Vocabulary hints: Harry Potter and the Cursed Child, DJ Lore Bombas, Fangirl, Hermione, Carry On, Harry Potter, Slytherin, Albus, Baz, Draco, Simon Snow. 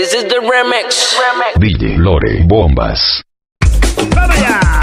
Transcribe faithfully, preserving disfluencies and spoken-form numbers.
This is the remix. D J Lore Bombas. ¡Vamos ya!